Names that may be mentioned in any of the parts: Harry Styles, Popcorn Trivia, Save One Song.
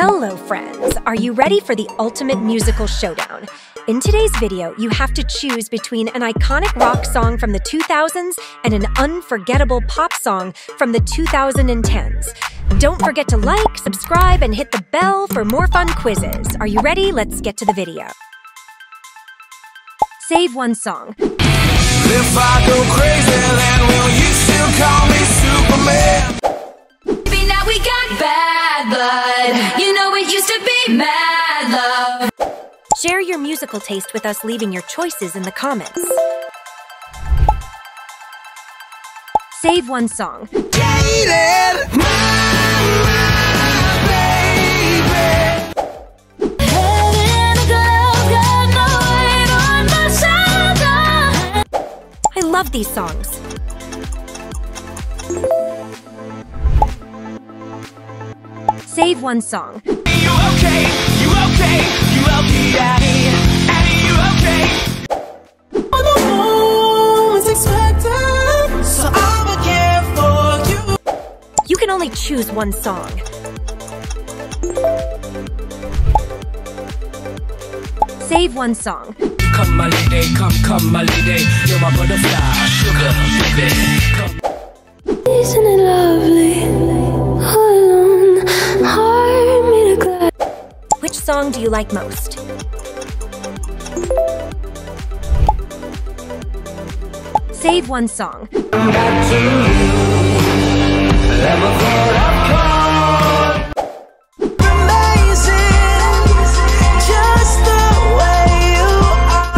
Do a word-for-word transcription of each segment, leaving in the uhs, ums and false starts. Hello, friends! Are you ready for the ultimate musical showdown? In today's video, you have to choose between an iconic rock song from the two thousands and an unforgettable pop song from the two thousand tens. Don't forget to like, subscribe, and hit the bell for more fun quizzes. Are you ready? Let's get to the video. Save one song. If I go crazy, then will you still call me Superman? Baby, now we got bad blood. You know it used to be mad love. Share your musical taste with us, leaving your choices in the comments. Save one song. Dated my, my baby. I love these songs. Save one song. Are you okay? You okay? You okay, Daddy? Daddy, you okay? All the world is expected, so I'ma care for you. You can only choose one song. Save one song. Come, my lady, come, come, my lady. You're my butterfly, sugar, baby. Come. Isn't it lovely? Alone, heart made of glass. Which song do you like most? Save one song. I'm back to you. Never thought I'd come. Amazing,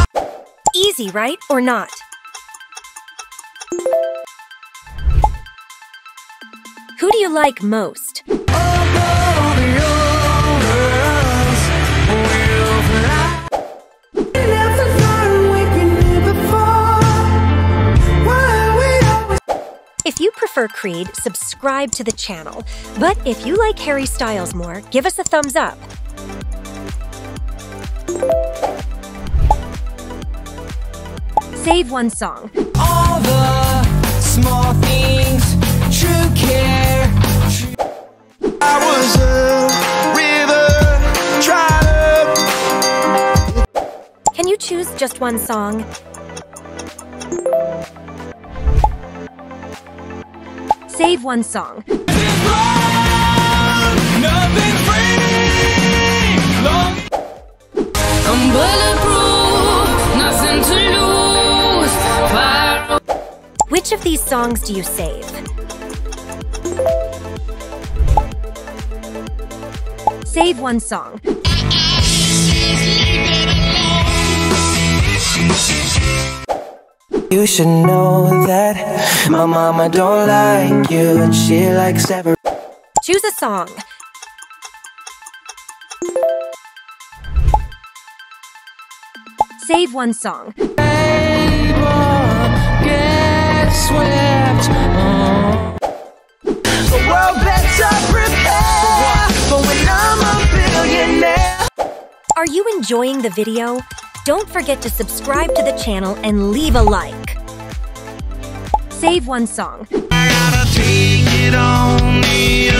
just the way. Easy, right? Or not? Who do you like most? If you prefer Creed, subscribe to the channel. But if you like Harry Styles more, give us a thumbs up. Save one song. All the small things, true care. True. I was a river, try to. Can you choose just one song? Save one song. Wrong, nothing free. Long. I'm bulletproof, nothing to lose. Which of these songs do you save? Save one song. You should know that my mama don't like you and she likes every. Choose a song. Save one song. Swept on. The world better prepare for when I'm a billionaire. Are you enjoying the video? Don't forget to subscribe to the channel and leave a like. Save one song. I gotta take it on the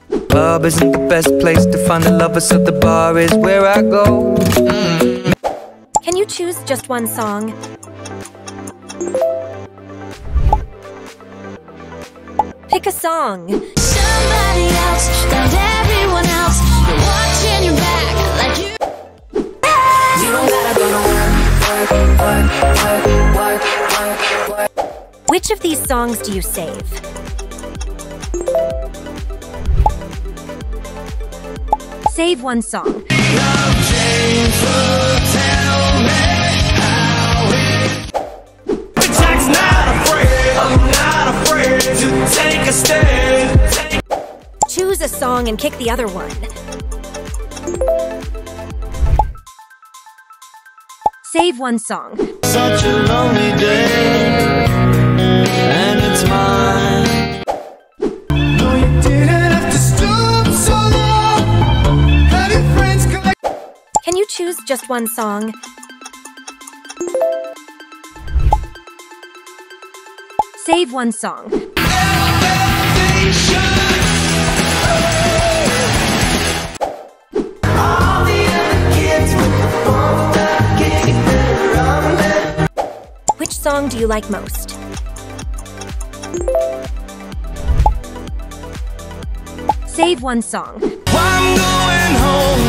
other side. Club isn't the best place to find a lover, so the bar is where I go. Mm. Can you choose just one song? Pick a song. Somebody else, not everyone else. You're watching your back like you. You don't gotta go to work, work, work, work, work, work, work. Which of these songs do you save? Save one song. Love James will tell me how it. But Jack's not afraid. I'm not afraid to tell. Choose a song and kick the other one. Save one song. Such a lonely day, and it's mine. No, you didn't have to stop so long. Let your friends go. Can you choose just one song? Save one song. Sure. do you like most? Save one song. I'm going home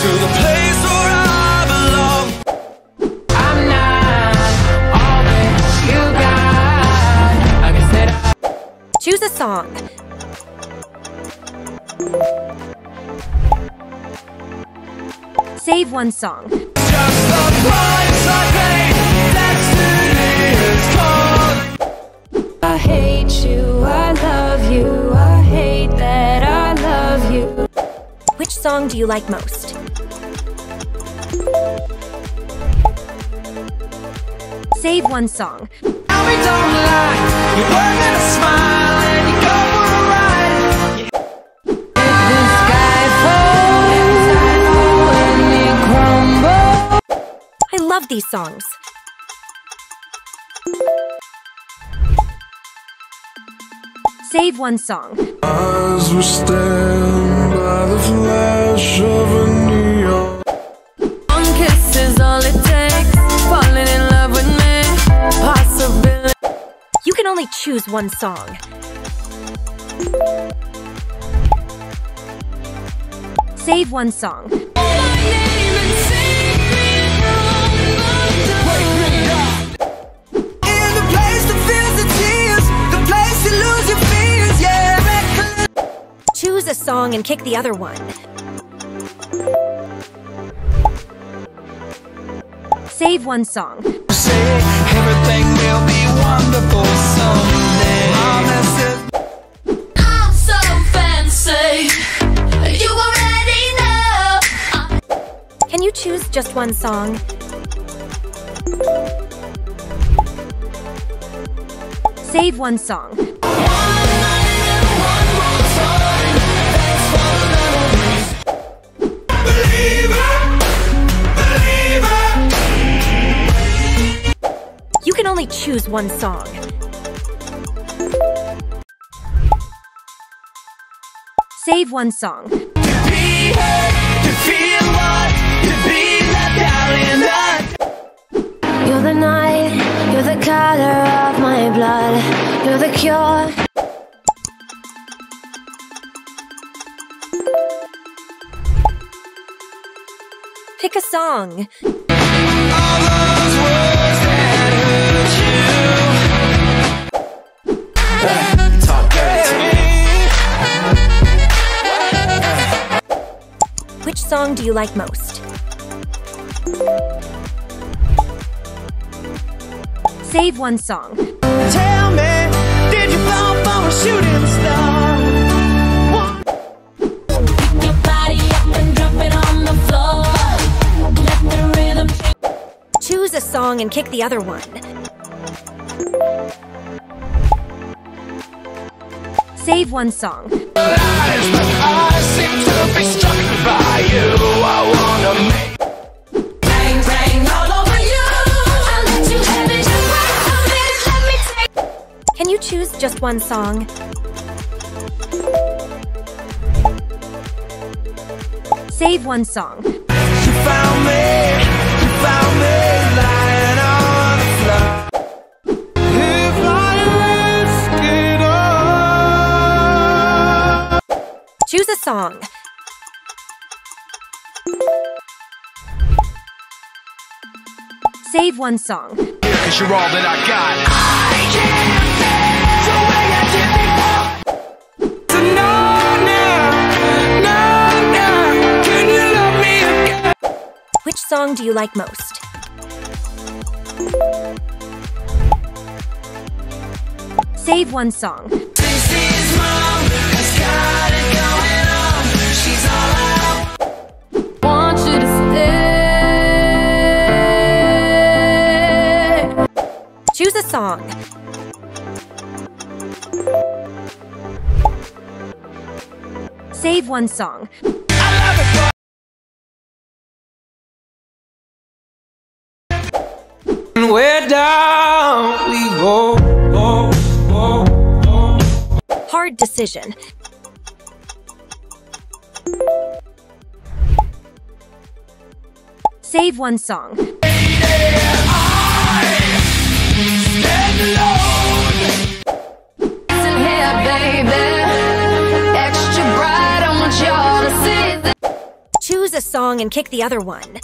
to the place where I belong. I'm not all that you got. I guess that I... Choose a song. Save one song. Just the price I paid, destiny is calling. I hate you, I love you, I hate that I love you. Which song do you like most? Save one song. Now we don't lie, you work and a smile and you go for a ride. If the sky falls and it crumbles. I love these songs. Save one song. Eyes were stained by the flash of a neon. One kiss is all it takes. Falling in love with me. Possibility. You can only choose one song. Save one song. In the place that feels the tears, the place you lose your. Choose a song and kick the other one. Save one song. Say everything will be wonderful someday. I'm so fancy. You already know. Can you choose just one song? Save one song. You can only choose one song. Save one song. To be heard, to feel what, to be left out in the... You're the night, you're the color of my blood, you're the cure. Pick a song. All those words that hurt you. Hey, talk dirty to me. Which song do you like most? Save one song. Tell me, did you fall for a shooting star? Choose a song and kick the other one. Save one song. Can you choose just one song? Save one song. You found me, you found me. Choose a song. Save one song. 'Cause you're all that I got. I can't feel the way I did before. So no, no, no, no. Can you love me again? Which song do you like most? Save one song. This is mom has got it going on. She's all I want you to stay. Choose a song. Save one song. I love it. We're down, we go. Oh, oh, oh. Hard decision. Save one song. Hey, hey, Choose a song and kick the other one.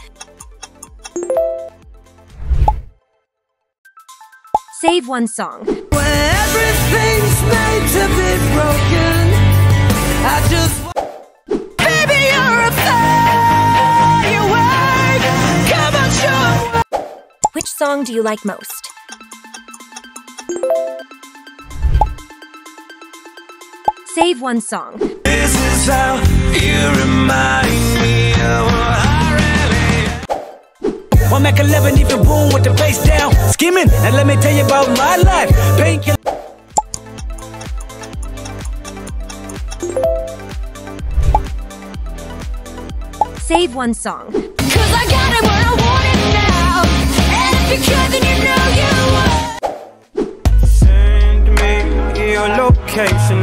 Save one song. Where everything's made to be broken, I just want... Baby, you're a firework. Come on, show. Which song do you like most? Save one song. This is how you remind me. One Mac eleven, even boom with the face down. Skimming, and let me tell you about my life. Painkiller. Save one song. Cause I got it when I want it now. And if you could, then you know you would. Send me your location.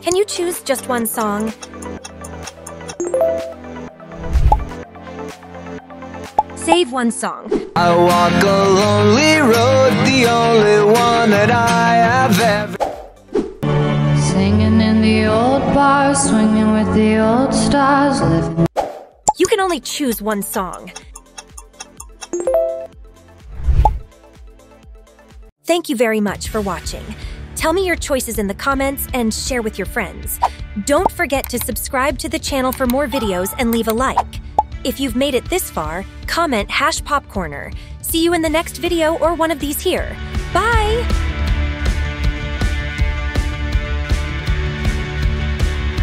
Can you choose just one song? Save one song. I walk a lonely road, the only one that I have ever. Singing in the old bar, swinging with the old stars, living. You can only choose one song. Thank you very much for watching. Tell me your choices in the comments and share with your friends. Don't forget to subscribe to the channel for more videos and leave a like. If you've made it this far, comment hash popcorner. See you in the next video or one of these here. Bye!